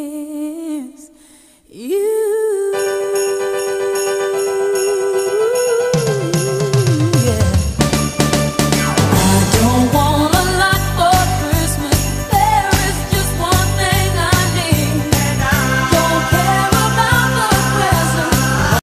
is you.